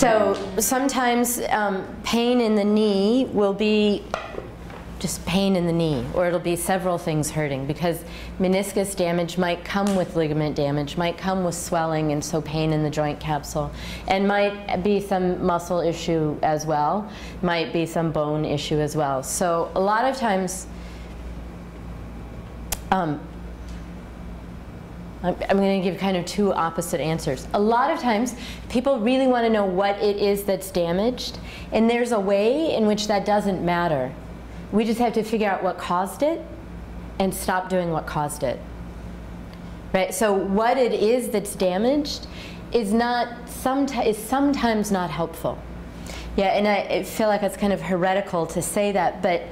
So sometimes pain in the knee will be just pain in the knee, or it'll be several things hurting, because meniscus damage might come with ligament damage, might come with swelling, and so pain in the joint capsule, and might be some muscle issue as well, might be some bone issue as well. So a lot of times, I'm going to give kind of two opposite answers. A lot of times people really want to know what it is that's damaged, and there's a way in which that doesn't matter. We just have to figure out what caused it and stop doing what caused it, right? So what it is that's damaged is sometimes not helpful. Yeah, and I feel like it's kind of heretical to say that, but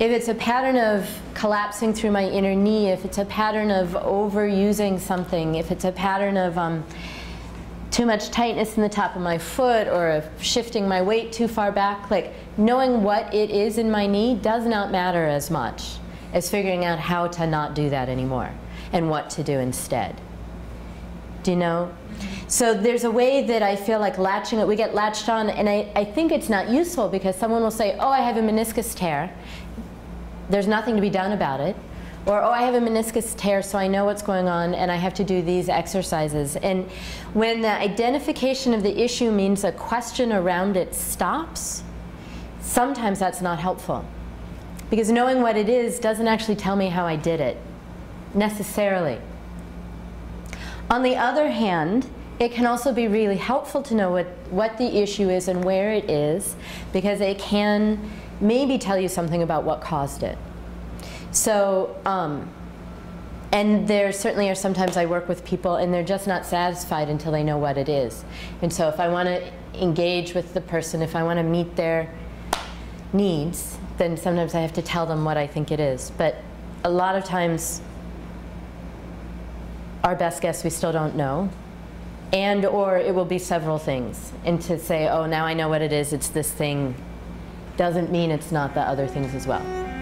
if it's a pattern of collapsing through my inner knee, if it's a pattern of overusing something, if it's a pattern of too much tightness in the top of my foot, or of shifting my weight too far back, like knowing what it is in my knee does not matter as much as figuring out how to not do that anymore and what to do instead. Do you know? So there's a way that I feel like latching it, we get latched on, and I think it's not useful, because someone will say, oh, I have a meniscus tear. There's nothing to be done about it. Or, oh, I have a meniscus tear, so I know what's going on, and I have to do these exercises. And when the identification of the issue means a question around it stops, sometimes that's not helpful. Because knowing what it is doesn't actually tell me how I did it, necessarily. On the other hand, it can also be really helpful to know what the issue is and where it is, because it can maybe tell you something about what caused it. So, and there certainly are sometimes I work with people and they're just not satisfied until they know what it is. And so if I want to engage with the person, if I want to meet their needs, then sometimes I have to tell them what I think it is. But a lot of times, our best guess, we still don't know. And or it will be several things. And to say, oh, now I know what it is, it's this thing, doesn't mean it's not the other things as well.